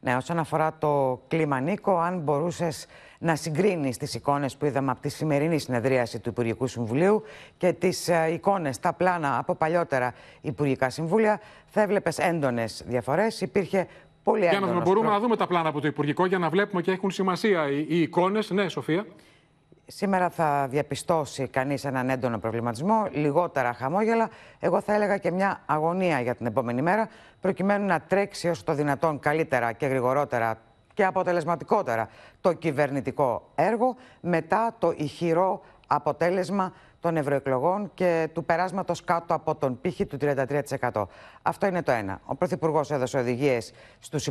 Ναι, όσον αφορά το κλίμα, Νίκο, αν μπορούσες να συγκρίνεις τις εικόνες που είδαμε από τη σημερινή συνεδρίαση του Υπουργικού Συμβουλίου και τις εικόνες, τα πλάνα από παλιότερα Υπουργικά Συμβούλια, θα έβλεπες έντονες διαφορές. Υπήρχε πολύ έντονος... Για να μπορούμε να δούμε τα πλάνα από το Υπουργικό, για να βλέπουμε και έχουν σημασία οι εικόνες. Ναι, Σοφία. Σήμερα θα διαπιστώσει κανείς έναν έντονο προβληματισμό, λιγότερα χαμόγελα, εγώ θα έλεγα και μια αγωνία για την επόμενη μέρα, προκειμένου να τρέξει όσο το δυνατόν καλύτερα και γρηγορότερα και αποτελεσματικότερα το κυβερνητικό έργο, μετά το ηχηρό αποτέλεσμα των ευρωεκλογών και του περάσματος κάτω από τον πύχη του 33%. Αυτό είναι το ένα. Ο Πρωθυπουργός έδωσε οδηγίες στους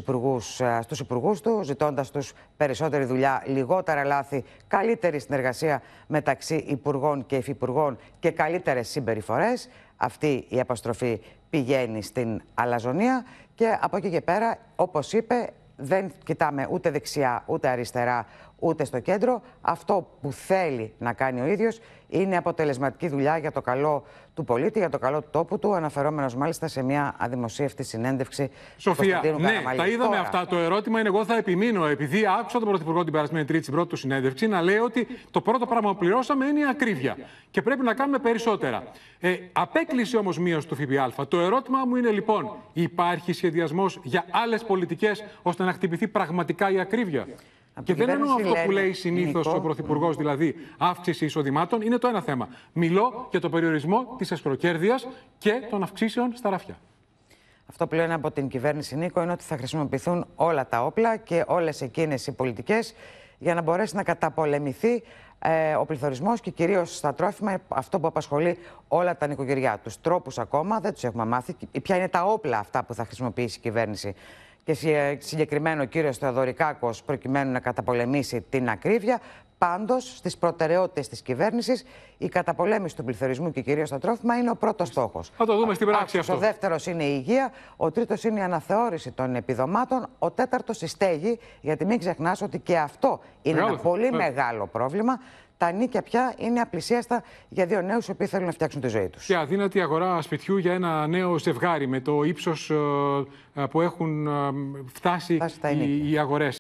υπουργούς του, ζητώντας τους περισσότερη δουλειά, λιγότερα λάθη, καλύτερη συνεργασία μεταξύ υπουργών και υφυπουργών και καλύτερες συμπεριφορές. Αυτή η αποστροφή πηγαίνει στην αλαζονία και από εκεί και πέρα, όπως είπε, δεν κοιτάμε ούτε δεξιά, ούτε αριστερά, ούτε στο κέντρο. Αυτό που θέλει να κάνει ο ίδιος είναι αποτελεσματική δουλειά για το καλό του πολίτη, για το καλό του τόπου του, αναφερόμενος μάλιστα σε μια αδημοσίευτη συνέντευξη. Σοφία, ναι, τα είδαμε τώρα αυτά. Το ερώτημα είναι, εγώ θα επιμείνω, επειδή άκουσα τον Πρωθυπουργό την περασμένη Τρίτη στην πρώτη του συνέντευξη να λέει ότι το πρώτο πράγμα που πληρώσαμε είναι η ακρίβεια και πρέπει να κάνουμε περισσότερα. Απέκλεισε όμως μείωση του ΦΠΑ. Το ερώτημα μου είναι λοιπόν, υπάρχει σχεδιασμός για άλλες πολιτικές ώστε να χτυπηθεί πραγματικά η ακρίβεια? Και δεν εννοώ αυτό που λέει συνήθως ο Πρωθυπουργός, δηλαδή αύξηση εισοδημάτων, είναι το ένα θέμα. Μιλώ για το περιορισμό της εσχροκέρδειας και των αυξήσεων στα ράφια. Αυτό που λένε από την κυβέρνηση, Νίκο, είναι ότι θα χρησιμοποιηθούν όλα τα όπλα και όλες εκείνες οι πολιτικές για να μπορέσει να καταπολεμηθεί ο πληθωρισμός και κυρίως στα τρόφιμα, αυτό που απασχολεί όλα τα νοικοκυριά. Τους τρόπους ακόμα δεν τους έχουμε μάθει. Ποια είναι τα όπλα αυτά που θα χρησιμοποιήσει η κυβέρνηση? Και συγκεκριμένο ο κύριος Θεοδωρικάκος, προκειμένου να καταπολεμήσει την ακρίβεια. Πάντως, στις προτεραιότητες της κυβέρνησης, η καταπολέμηση του πληθωρισμού και κυρίως στα τρόφιμα είναι ο πρώτος στόχος. Θα το δούμε στην πράξη αυτό. Ο δεύτερος είναι η υγεία, ο τρίτος είναι η αναθεώρηση των επιδομάτων, ο τέταρτος η στέγη, γιατί μην ξεχνάς ότι και αυτό είναι ένα πολύ μεγάλο πρόβλημα. Τα νίκια πια είναι απλησίαστα για δύο νέους οι οποίοι θέλουν να φτιάξουν τη ζωή τους. Και αδύνατη αγορά σπιτιού για ένα νέο ζευγάρι με το ύψος που έχουν φτάσει οι αγορές.